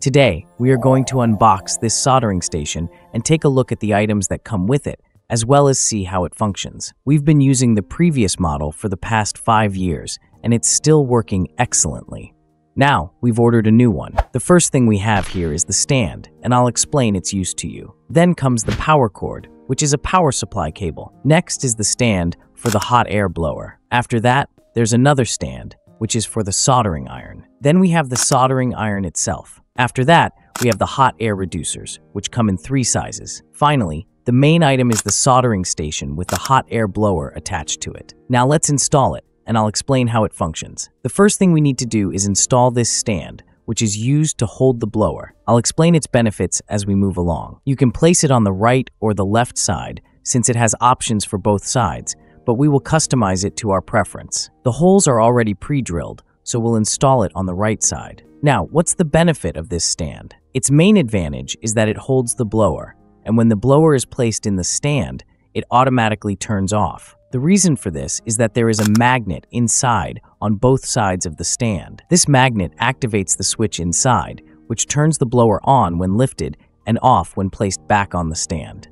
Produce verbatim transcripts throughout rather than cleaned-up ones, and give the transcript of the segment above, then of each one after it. Today, we are going to unbox this soldering station and take a look at the items that come with it, as well as see how it functions. We've been using the previous model for the past five years, and it's still working excellently. Now, we've ordered a new one. The first thing we have here is the stand, and I'll explain its use to you. Then comes the power cord, which is a power supply cable. Next is the stand for the hot air blower. After that, there's another stand, which is for the soldering iron. Then we have the soldering iron itself. After that, we have the hot air reducers, which come in three sizes. Finally, the main item is the soldering station with the hot air blower attached to it. Now let's install it, and I'll explain how it functions. The first thing we need to do is install this stand, which is used to hold the blower. I'll explain its benefits as we move along. You can place it on the right or the left side, since it has options for both sides, but we will customize it to our preference. The holes are already pre-drilled, so we'll install it on the right side. Now, what's the benefit of this stand? Its main advantage is that it holds the blower, and when the blower is placed in the stand, it automatically turns off. The reason for this is that there is a magnet inside on both sides of the stand. This magnet activates the switch inside, which turns the blower on when lifted and off when placed back on the stand.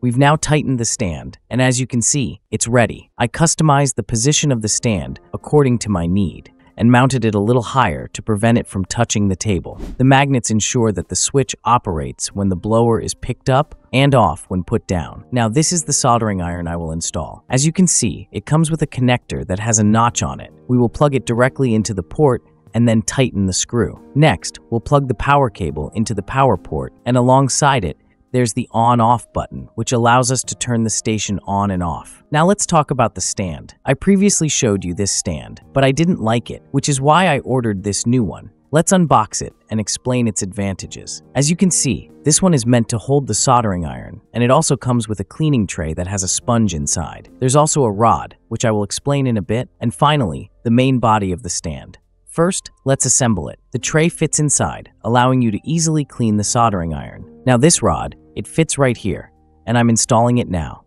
We've now tightened the stand, and as you can see, it's ready. I customized the position of the stand according to my need and mounted it a little higher to prevent it from touching the table. The magnets ensure that the switch operates when the blower is picked up and off when put down. Now this is the soldering iron I will install. As you can see, it comes with a connector that has a notch on it. We will plug it directly into the port and then tighten the screw. Next, we'll plug the power cable into the power port, and alongside it, there's the on-off button, which allows us to turn the station on and off. Now let's talk about the stand. I previously showed you this stand, but I didn't like it, which is why I ordered this new one. Let's unbox it and explain its advantages. As you can see, this one is meant to hold the soldering iron, and it also comes with a cleaning tray that has a sponge inside. There's also a rod, which I will explain in a bit, and finally, the main body of the stand. First, let's assemble it. The tray fits inside, allowing you to easily clean the soldering iron. Now this rod, it fits right here, and I'm installing it now.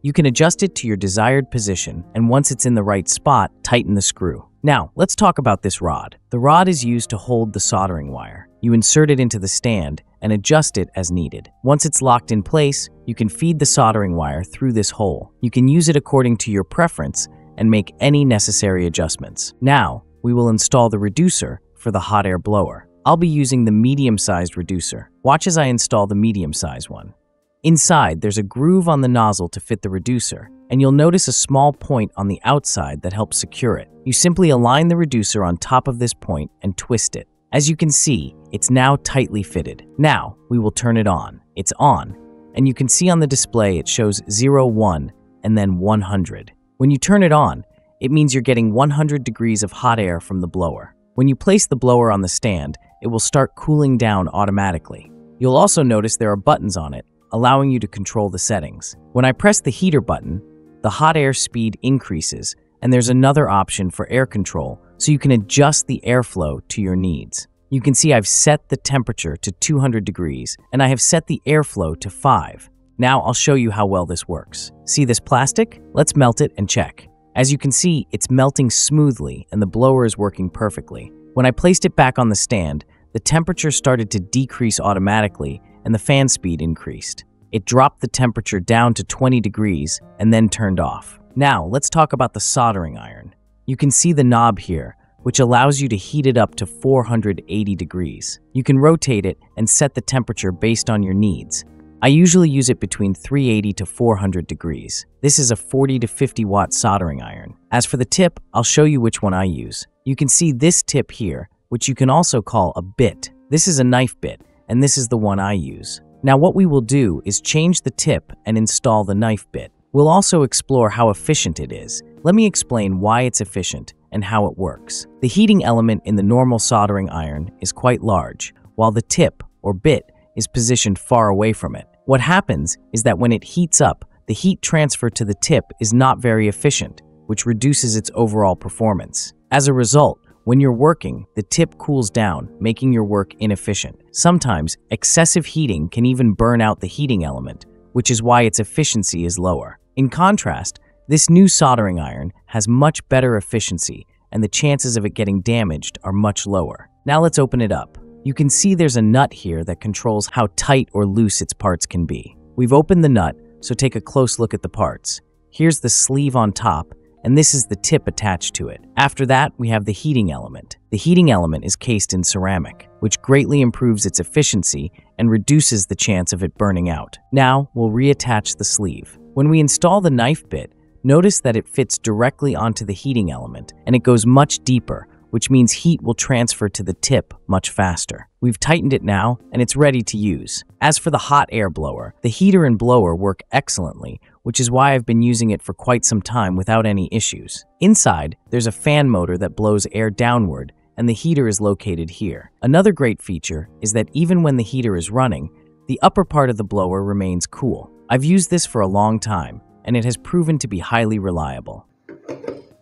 You can adjust it to your desired position, and once it's in the right spot, tighten the screw. Now, let's talk about this rod. The rod is used to hold the soldering wire. You insert it into the stand and adjust it as needed. Once it's locked in place, you can feed the soldering wire through this hole. You can use it according to your preference and make any necessary adjustments. Now, we will install the reducer for the hot air blower. I'll be using the medium-sized reducer. Watch as I install the medium-sized one. Inside, there's a groove on the nozzle to fit the reducer, and you'll notice a small point on the outside that helps secure it. You simply align the reducer on top of this point and twist it. As you can see, it's now tightly fitted. Now, we will turn it on. It's on, and you can see on the display it shows zero, one, and then one hundred. When you turn it on, it means you're getting one hundred degrees of hot air from the blower. When you place the blower on the stand, it will start cooling down automatically. You'll also notice there are buttons on it, allowing you to control the settings. When I press the heater button, the hot air speed increases, and there's another option for air control, so you can adjust the airflow to your needs. You can see I've set the temperature to two hundred degrees, and I have set the airflow to five. Now I'll show you how well this works. See this plastic? Let's melt it and check. As you can see, it's melting smoothly, and the blower is working perfectly. When I placed it back on the stand, the temperature started to decrease automatically, and the fan speed increased. It dropped the temperature down to twenty degrees and then turned off. Now, let's talk about the soldering iron. You can see the knob here, which allows you to heat it up to four hundred eighty degrees. You can rotate it and set the temperature based on your needs. I usually use it between three eighty to four hundred degrees. This is a forty to fifty watt soldering iron. As for the tip, I'll show you which one I use. You can see this tip here, which you can also call a bit. This is a knife bit, and this is the one I use. Now what we will do is change the tip and install the knife bit. We'll also explore how efficient it is. Let me explain why it's efficient and how it works. The heating element in the normal soldering iron is quite large, while the tip, or bit, is positioned far away from it. What happens is that when it heats up, the heat transfer to the tip is not very efficient, which reduces its overall performance. As a result, when you're working, the tip cools down, making your work inefficient. Sometimes, excessive heating can even burn out the heating element, which is why its efficiency is lower. In contrast, This new soldering iron has much better efficiency, and the chances of it getting damaged are much lower. Now let's open it up. You can see there's a nut here that controls how tight or loose its parts can be. We've opened the nut, so take a close look at the parts. Here's the sleeve on top, and this is the tip attached to it. After that, we have the heating element. The heating element is cased in ceramic, which greatly improves its efficiency and reduces the chance of it burning out. Now, we'll reattach the sleeve. When we install the knife bit, notice that it fits directly onto the heating element, and it goes much deeper, which means heat will transfer to the tip much faster. We've tightened it now, and it's ready to use. As for the hot air blower, the heater and blower work excellently, which is why I've been using it for quite some time without any issues. Inside, there's a fan motor that blows air downward, and the heater is located here. Another great feature is that even when the heater is running, the upper part of the blower remains cool. I've used this for a long time, and it has proven to be highly reliable.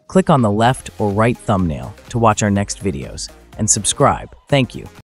Click on the left or right thumbnail to watch our next videos, and subscribe. Thank you.